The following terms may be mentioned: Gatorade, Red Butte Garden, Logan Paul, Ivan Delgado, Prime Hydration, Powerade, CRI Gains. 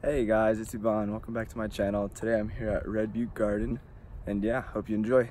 Hey guys, it's Ivan. Welcome back to my channel. Today I'm here at Red Butte Garden, and yeah, hope you enjoy.